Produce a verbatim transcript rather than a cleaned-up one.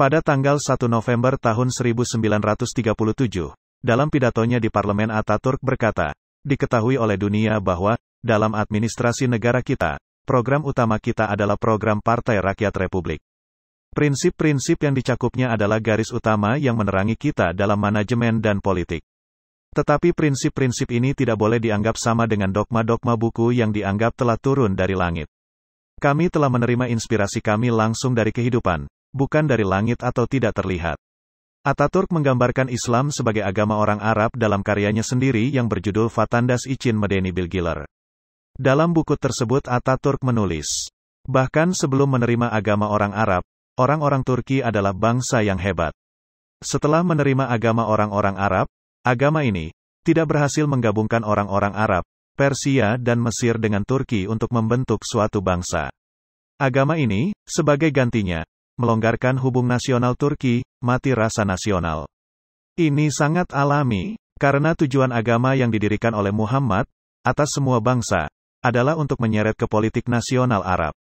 Pada tanggal satu November tahun seribu sembilan ratus tiga puluh tujuh, dalam pidatonya di Parlemen Atatürk berkata, diketahui oleh dunia bahwa, dalam administrasi negara kita, program utama kita adalah program Partai Rakyat Republik. Prinsip-prinsip yang dicakupnya adalah garis utama yang menerangi kita dalam manajemen dan politik. Tetapi prinsip-prinsip ini tidak boleh dianggap sama dengan dogma-dogma buku yang dianggap telah turun dari langit. Kami telah menerima inspirasi kami langsung dari kehidupan, bukan dari langit atau tidak terlihat. Atatürk menggambarkan Islam sebagai agama orang Arab dalam karyanya sendiri yang berjudul Fatandas Icin Medeni Bilgiler. Dalam buku tersebut Atatürk menulis, bahkan sebelum menerima agama orang Arab, orang-orang Turki adalah bangsa yang hebat. Setelah menerima agama orang-orang Arab, agama ini tidak berhasil menggabungkan orang-orang Arab, Persia dan Mesir dengan Turki untuk membentuk suatu bangsa. Agama ini, sebagai gantinya, melonggarkan hubung nasional Turki, mati rasa nasional. Ini sangat alami, karena tujuan agama yang didirikan oleh Muhammad, atas semua bangsa, adalah untuk menyeret ke politik nasional Arab.